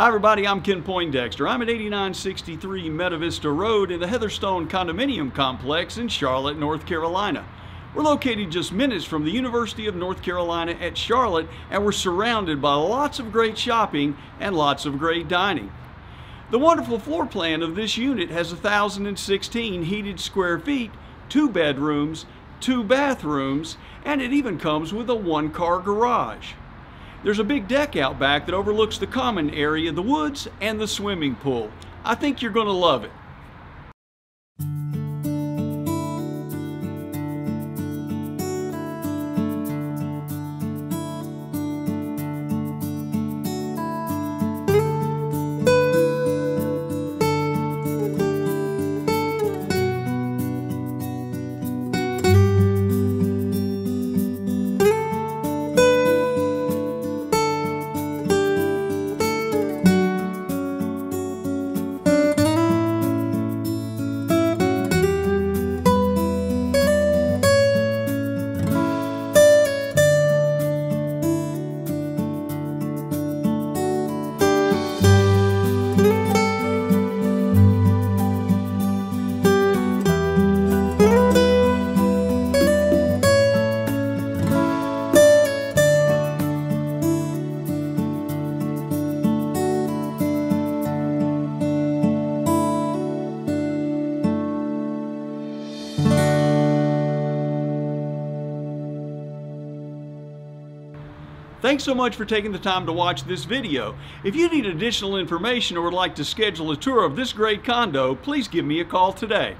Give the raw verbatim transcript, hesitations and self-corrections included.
Hi everybody, I'm Ken Poindexter. I'm at eighty-nine sixty-three Meta Vista Road in the Heatherstone Condominium Complex in Charlotte, North Carolina. We're located just minutes from the University of North Carolina at Charlotte, and we're surrounded by lots of great shopping and lots of great dining. The wonderful floor plan of this unit has one thousand sixteen heated square feet, two bedrooms, two bathrooms, and it even comes with a one-car garage. There's a big deck out back that overlooks the common area, the woods, and the swimming pool. I think you're going to love it. Thanks so much for taking the time to watch this video. If you need additional information or would like to schedule a tour of this great condo, please give me a call today.